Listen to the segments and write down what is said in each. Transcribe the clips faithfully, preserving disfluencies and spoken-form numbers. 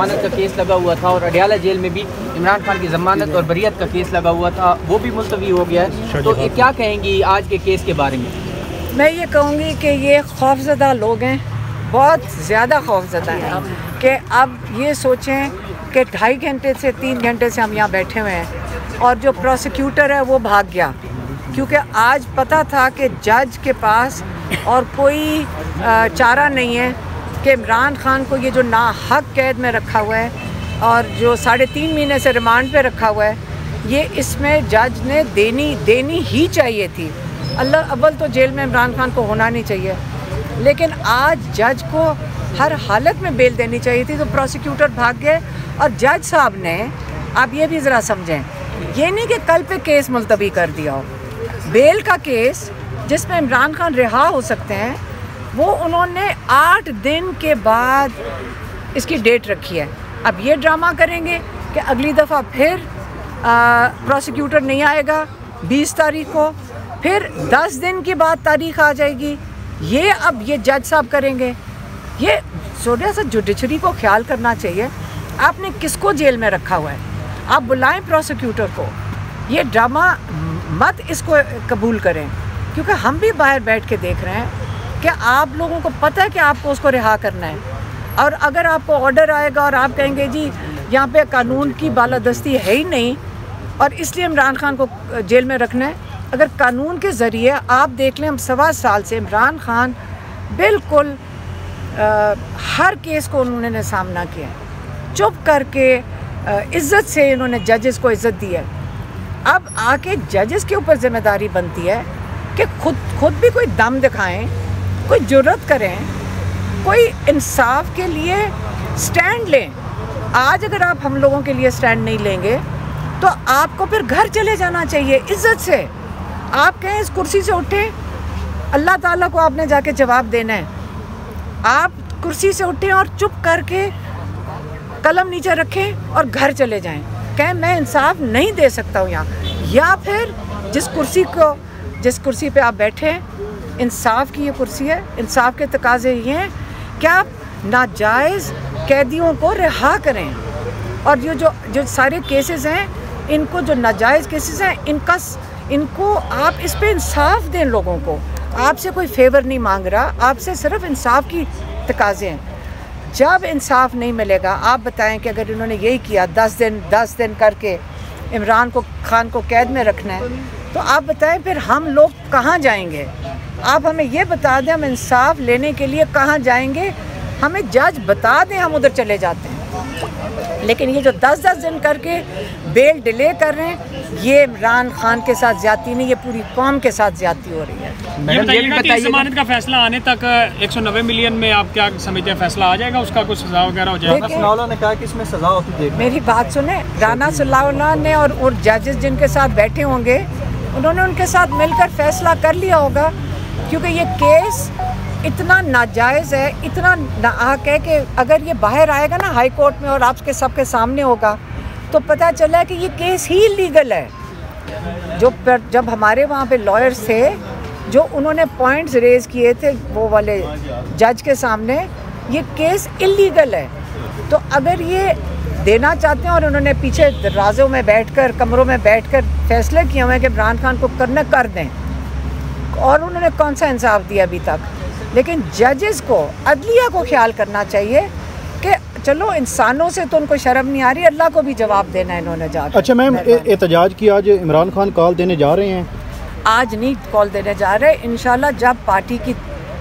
जमानत का केस लगा हुआ था और अडियाला जेल में भी इमरान खान की जमानत और बरियत का केस लगा हुआ था, वो भी मुलतवी हो गया है। तो क्या कहेंगी आज के केस के बारे में? मैं ये कहूँगी कि ये खौफजदा लोग हैं, बहुत ज़्यादा खौफजदा हैं कि अब ये सोचें कि ढाई घंटे से तीन घंटे से हम यहाँ बैठे हुए हैं और जो प्रोसिक्यूटर है वो भाग गया, क्योंकि आज पता था कि जज के पास और कोई चारा नहीं है कि इमरान खान को ये जो नाहक कैद में रखा हुआ है और जो साढ़े तीन महीने से रिमांड पे रखा हुआ है, ये इसमें जज ने देनी देनी ही चाहिए थी। अल्लाह अव्वल तो जेल में इमरान खान को होना नहीं चाहिए, लेकिन आज जज को हर हालत में बेल देनी चाहिए थी, तो प्रोसिक्यूटर भाग गए। और जज साहब ने, आप ये भी ज़रा समझें, ये नहीं कि कल पे केस मुलतवी कर दिया हो, बेल का केस जिसमें इमरान खान रिहा हो सकते हैं, वो उन्होंने आठ दिन के बाद इसकी डेट रखी है। अब ये ड्रामा करेंगे कि अगली दफ़ा फिर प्रोसिक्यूटर नहीं आएगा बीस तारीख को, फिर दस दिन के बाद तारीख आ जाएगी, ये अब ये जज साहब करेंगे। ये थोड़ा सा जुडिशरी को ख्याल करना चाहिए, आपने किसको जेल में रखा हुआ है, आप बुलाएं प्रोसिक्यूटर को, ये ड्रामा मत इसको कबूल करें, क्योंकि हम भी बाहर बैठ के देख रहे हैं कि आप लोगों को पता है कि आपको उसको रिहा करना है, और अगर आपको ऑर्डर आएगा और आप कहेंगे जी यहाँ पे कानून की बालादस्ती है ही नहीं और इसलिए इमरान खान को जेल में रखना है। अगर कानून के ज़रिए आप देख लें, हम सवा साल से इमरान खान बिल्कुल आ, हर केस को उन्होंने सामना किया, चुप करके आ, इज्जत से इन्होंने जजेस को इज्जत दी है। अब आके जजेस के ऊपर जिम्मेदारी बनती है कि खुद खुद भी कोई दम दिखाएं, कोई जुर्रत करें, कोई इंसाफ के लिए स्टैंड लें। आज अगर आप हम लोगों के लिए स्टैंड नहीं लेंगे तो आपको फिर घर चले जाना चाहिए इज्जत से। आप कहें इस कुर्सी से उठें, अल्लाह ताला को आपने जाके जवाब देना है। आप कुर्सी से उठें और चुप करके कलम नीचे रखें और घर चले जाएं, कहें मैं इंसाफ नहीं दे सकता हूँ यहाँ, या फिर जिस कुर्सी को जिस कुर्सी पे आप बैठे हैं इंसाफ की ये कुर्सी है, इंसाफ के तकाजे ये हैं कि आप नाजायज़ कैदियों को रिहा करें, और ये जो जो सारे केसेस हैं इनको, जो नाजायज़ केसेस हैं इनका इनको आप इस पर इंसाफ दें। लोगों को आपसे कोई फेवर नहीं मांग रहा, आपसे सिर्फ इंसाफ की तकाजे हैं। जब इंसाफ नहीं मिलेगा, आप बताएं कि अगर इन्होंने यही किया दस दिन दस दिन करके इमरान को खान को कैद में रखना है, तो आप बताएं फिर हम लोग कहाँ जाएंगे? आप हमें ये बता दें, हम इंसाफ लेने के लिए कहाँ जाएंगे, हमें जज बता दें, हम उधर चले जाते हैं। लेकिन ये जो दस दस दिन करके बेल डिले कर रहे हैं, ये इमरान खान के साथ ज्यादती नहीं, ये पूरी कौम के साथ ज्यादती हो रही है। मैडम ये बताइए कि जमानत का फैसला आने तक एक सौ नब्बे मिलियन में आप क्या समझते हैं फैसला आ जाएगा, उसका कुछ सजा वगैरह हो जाएगा? सनाउल्लाह ने कहा कि इसमें सजा होती है। मेरी बात सुने, राना सनाउल्लाह ने और, और जजेस जिनके साथ बैठे होंगे उन्होंने उनके साथ मिलकर फैसला कर लिया होगा, क्योंकि ये केस इतना नाजायज़ है, इतना नाहक है कि अगर ये बाहर आएगा ना हाई कोर्ट में और आपके सबके सामने होगा तो पता चला कि ये केस ही लीगल है। जो पर, जब हमारे वहाँ पे लॉयर्स थे जो उन्होंने पॉइंट्स रेज किए थे वो वाले जज के सामने, ये केस इलीगल है। तो अगर ये देना चाहते हैं और उन्होंने पीछे दरवाज़ों में बैठकर, कमरों में बैठकर फैसले किए हुए हैं कि इमरान खान को करना कर दें, और उन्होंने कौन सा इंसाफ दिया अभी तक? लेकिन जजेस को, अदलिया को ख्याल करना चाहिए कि चलो इंसानों से तो उनको शर्म नहीं आ रही, अल्लाह को भी जवाब देना है इन्होंने जाकर। अच्छा मैम, एहतजाज की आज इमरान खान कॉल देने जा रहे हैं? आज नहीं कॉल देने जा रहे, इंशाल्लाह जब पार्टी की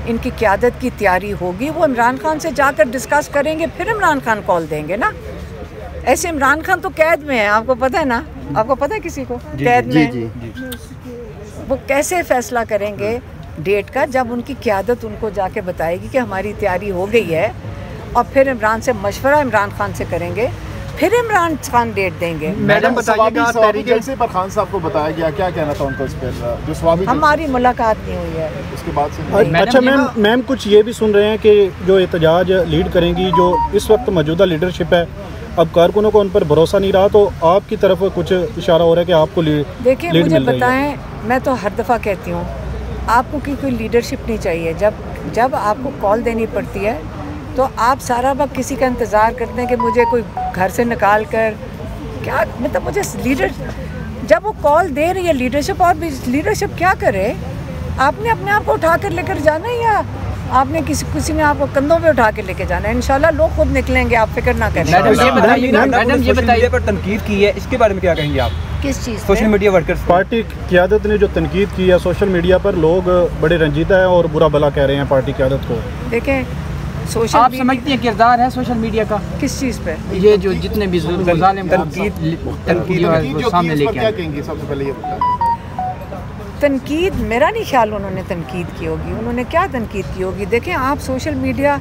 इनकी क़यादत की तैयारी होगी वो इमरान खान से जाकर डिस्कस करेंगे, फिर इमरान खान कॉल देंगे ना। ऐसे इमरान खान तो कैद में है, आपको पता है ना, आपको पता है किसी को कैद में? वो कैसे फैसला करेंगे डेट का? जब उनकी क़यादत उनको जाके बताएगी कि हमारी तैयारी हो गई है, और फिर इमरान से मशवरा इमरान खान से करेंगे, फिर इमरान खान डेट देंगे। मैडम बताइएगा तहरीक-ए-इंसाफ पर खान साहब को बताया गया, क्या कहना था उनको इस पर? जो स्वामी हमारी मुलाकात नहीं हुई है उसके बाद से। अच्छा मैम, मैम कुछ ये भी सुन रहे हैं कि जो एहतजाज लीड करेंगी, जो इस वक्त मौजूदा लीडरशिप है, अब कारकुनों को उन पर भरोसा नहीं रहा, तो आपकी तरफ कुछ इशारा हो रहा है कि आपको लीड? देखिए मुझे बताएं, मैं तो हर दफ़ा कहती हूँ आपको कि कोई लीडरशिप नहीं चाहिए, जब जब आपको कॉल देनी पड़ती है तो आप सारा वक्त किसी का इंतज़ार करते हैं कि मुझे कोई घर से निकाल कर, क्या मतलब मुझे लीडर, जब वो कॉल दे रही है लीडरशिप, और भी लीडरशिप क्या करे, आपने अपने आप को उठा कर लेकर जाना है या आपने किसी किसी ने आपको कंधों पे उठा के लेके जाना है। इंशाल्लाह लोग खुद निकलेंगे, आप फिक्र ना करें। मैडम ये बताइए पर तनकीद की है, इसके बारे में क्या कहेंगे आप? किस चीज़? सोशल मीडिया वर्कर्स पार्टी क़यादत ने जो तनकीद की है सोशल मीडिया पर, लोग बड़े रंजीदा हैं और बुरा भला कह रहे हैं पार्टी क़यादत को। देखें सोशल, आप समझती हैं किरदार है सोशल मीडिया का किस चीज़ पे? ये जो जितने भी सामने लेके, सबसे पहले ये बताएं तनकीद, मेरा नहीं ख्याल उन्होंने तनकीद की होगी। उन्होंने क्या तनकीद की होगी? देखें आप सोशल मीडिया,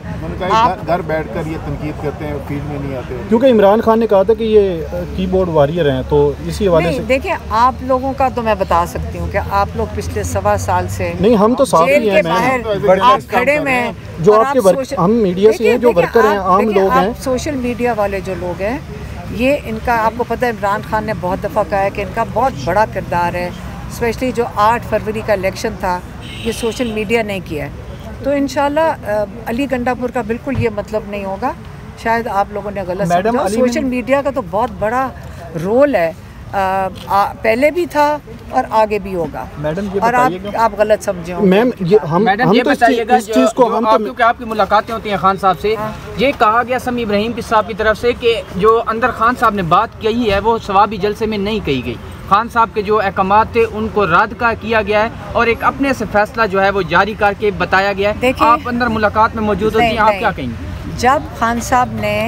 आप घर बैठकर ये तनकीद करते हैं, फील्ड में नहीं आते, क्योंकि इमरान खान ने कहा था कि ये कीबोर्ड वॉरियर हैं, तो इसी हवाले से देखें आप लोगों का तो मैं बता सकती हूँ कि आप लोग पिछले सवा साल से नहीं, हम तो जेल के बाहर आप खड़े में, जो आपके हम मीडिया से हैं, जो वर्कर हैं, आम लोग हैं, सोशल मीडिया वाले जो लोग हैं, ये इनका आपको पता है, इमरान खान ने बहुत दफ़ा कहा है कि इनका बहुत बड़ा किरदार है, स्पेशली जो आठ फरवरी का इलेक्शन था ये सोशल मीडिया ने किया है। तो इंशाल्लाह अली गंडापुर का बिल्कुल ये मतलब नहीं होगा, शायद आप लोगों ने गलत समझा। सोशल मीडिया का तो बहुत बड़ा रोल है, आ, आ, पहले भी था और आगे भी होगा। मैडम ये और आप आप गलत समझे मैम। ये हम मैडम ये बताइएगा इस चीज़ को, हम तो क्योंकि आपकी मुलाकातें होती हैं खान साहब से, ये कहा गया समीर इब्राहिम की साहब की तरफ से कि जो अंदर खान साहब ने बात कही है वो सवाबी जलसे में नहीं कही गई, खान साहब के जो अहकामात थे उनको रद्द का किया गया है और एक अपने से फैसला जो है वो जारी करके बताया गया है। आप अंदर मुलाकात में मौजूद होती हैं, आप क्या कहेंगे? जब खान साहब ने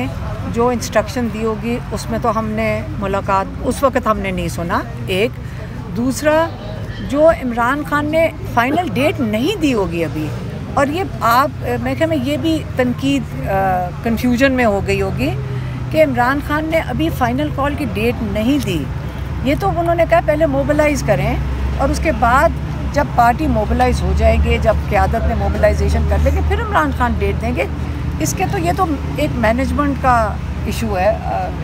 जो इंस्ट्रक्शन दी होगी उसमें तो हमने मुलाकात उस वक़्त हमने नहीं सुना। एक दूसरा, जो इमरान खान ने फाइनल डेट नहीं दी होगी अभी, और ये आप मैं ख्याल में ये भी तनकीद कन्फ्यूजन में हो गई होगी कि इमरान खान ने अभी फ़ाइनल कॉल की डेट नहीं दी। ये तो उन्होंने कहा पहले मोबिलाइज़ करें और उसके बाद जब पार्टी मोबिलाइज़ हो जाएगी, जब क़यादत में मोबिलाइजेशन कर लेंगे फिर इमरान खान डेट देंगे। इसके तो ये तो एक मैनेजमेंट का इशू है,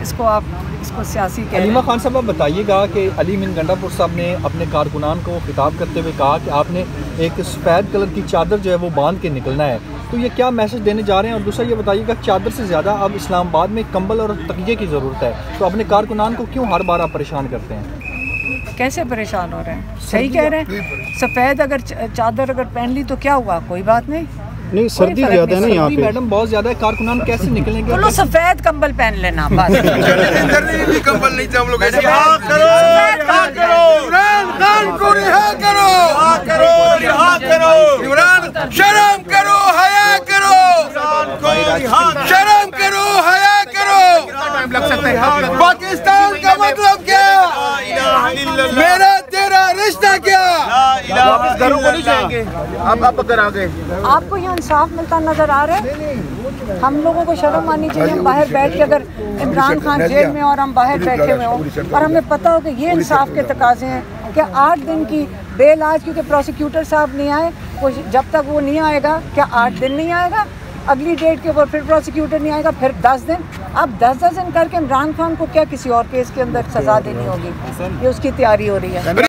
इसको आप इसको सियासी कह रहे हैं। अलीमा खान साहब आप बताइएगा कि अली मिन गंडापुर साहब ने अपने कारकुनान को खिताब करते हुए कहा कि आपने एक सफ़ेद कलर की चादर जो है वो बांध के निकलना है, तो ये क्या मैसेज देने जा रहे हैं? और दूसरा ये बताइएगा, चादर से ज़्यादा अब इस्लामाबाद में कंबल और तकिए की ज़रूरत है, तो अपने कारकुनान को क्यों हर बार आप परेशान करते हैं? कैसे परेशान हो रहे हैं? सही कह रहे हैं, सफ़ेद अगर चादर अगर पहन ली तो क्या हुआ, कोई बात नहीं। नहीं सर्दी ज़्यादा नहीं यहाँ पे मैडम, बहुत ज़्यादा है, कारकुनान कैसे निकलेंगे? बोलो सफ़ेद कंबल पहन लेना, बस भी कंबल नहीं था हम लोग। इमरान खान को रिहा करो, करो रिहा करो, इमरान शर्म करो, हया करो, शर्म करो, हया करो। पाकिस्तान का मतलब क्या, मेरा तेरा रिश्ता क्या? वापस घरों को नहीं जाएंगे आप, आप अगर आ गए आपको यहाँ इंसाफ मिलता नजर आ रहा है? हम लोगों को शर्म आनी चाहिए। हम बाहर बैठ के, अगर इमरान खान जेल में और हम बाहर बैठे हुए हों और हमें पता हो कि ये इंसाफ के तकाजे हैं कि आठ दिन की बेल, आज क्योंकि प्रोसिक्यूटर साहब नहीं आए, वो जब तक वो नहीं आएगा, क्या आठ दिन नहीं आएगा, अगली डेट के ऊपर फिर प्रोसिक्यूटर नहीं आएगा, फिर दस दिन, अब दस दस दिन करके इमरान खान को क्या किसी और केस के अंदर सजा देनी होगी? ये उसकी तैयारी हो रही है।